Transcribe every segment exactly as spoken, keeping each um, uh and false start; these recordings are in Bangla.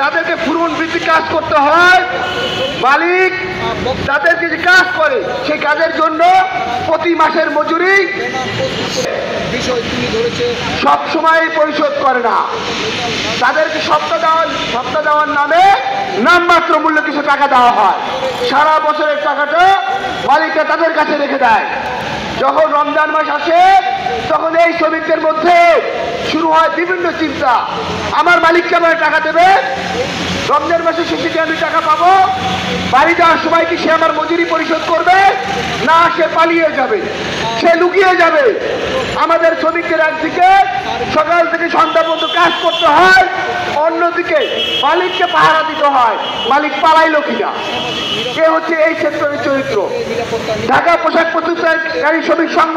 তাদেরকে পূরণ বৃত্তি কাজ করতে হয়, মালিক তাদেরকে যে কাজ করে সেই কাজের জন্য প্রতি মাসের মজুরি সব সময় পরিশোধ করে না, তাদেরকে সপ্তাহ দেওয়ার সপ্তাহ দেওয়ার নামে নামমাত্র মূল্য কিছু টাকা দেওয়া হয়, সারা বছরের টাকাটা মালিকরা তাদের কাছে রেখে দেয়। যখন রমজান মাস আসে তখন এই শ্রমিকদের মধ্যে শুরু হয় বিভিন্ন চিন্তা, আমার মালিককে আমার টাকা দেবে, রমজান মাসে শেষে কি আমি টাকা পাবো, বাড়ি যাওয়ার সময় কি সে আমার মজুরি পরিশোধ করবে, না সে পালিয়ে যাবে, সে লুকিয়ে যাবে। আমাদের শ্রমিকদের একদিকে সকাল থেকে সন্ধ্যা পর্যন্ত কাজ করতে হয়, অন্যদিকে মালিককে পাহারা দিতে হয়, মালিক পালাইলো কিনা। এ হচ্ছে এই সেক্টরের চরিত্র। ঢাকা পোশাক প্রস্তুতকারী শ্রমিক সংঘ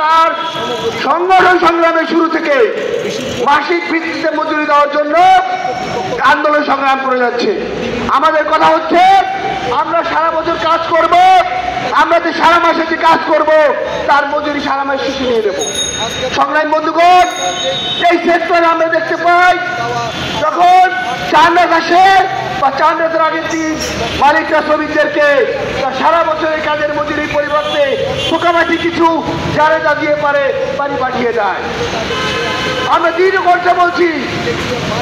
তার সংগঠন সংগ্রামের শুরু থেকে মাসিক ভিত্তিতে মজুরি দেওয়ার জন্য আন্দোলন সংগ্রাম করে যাচ্ছে। আমাদের কথা হচ্ছে আমরা সারা বছর কাজ করব, আমরা যে সারা মাসে যে কাজ করব তার মজুরি সারা মাস শেষে নিয়ে দেবো। সংগ্রাম বন্ধুগণ, এই সেক্টরে আমরা দেখতে পাই যখন চার মাস আসে বা চার মাসের আগে দিন মালিকরা শ্রমিকদেরকে সারা বছরের কাজের মজুরির পরিবর্তে পোকামাটি কিছু যারা যা দিয়ে পারে বাড়ি পাঠিয়ে দেয়। আমরা দীর্ঘ ঘন্টা বলছি,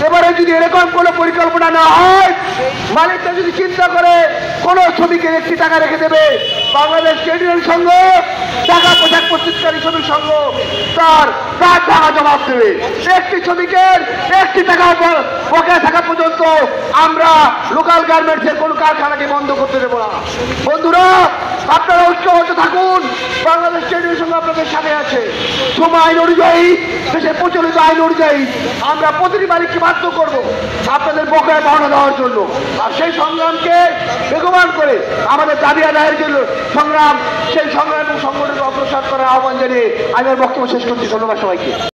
এবারে যদি এরকম কোনো পরিকল্পনা না হয়, মালিকরা যদি চিন্তা করে কোনো শ্রমিকের একটি টাকা রেখে দেবে, বাংলাদেশ ট্রেড সংঘ ঢাকা পোশাক প্রস্তুতকারী শ্রমিক সংঘ তার তার টাকা জমা দেবে। একটি শ্রমিকের একটি টাকা বকেয়া থাকা পর্যন্ত আমরা লোকাল গার্মেন্টসের কোনো কারখানাকে বন্ধ করতে দেবো না। বন্ধুরা, আপনারা ঐক্যবদ্ধ থাকুন, বাংলাদেশ ট্রেড সংঘ আপনাদের সাথে আছে। শ্রম আইন অনুযায়ী, দেশের প্রচলিত আইন অনুযায়ী আমরা প্রতিটি মালিককে বাধ্য করব আপনাদের বকেয়া পাওনা দেওয়ার জন্য, আর সেই সংগ্রামকে বেগবান করে আমাদের দাবি আদায়ের জন্য সংগ্রাম, সেই সংগ্রাম সংগঠনকে অগ্রসর করার আহ্বান জানিয়ে আমি বক্তব্য শেষ করছি। ধন্যবাদ সবাইকে।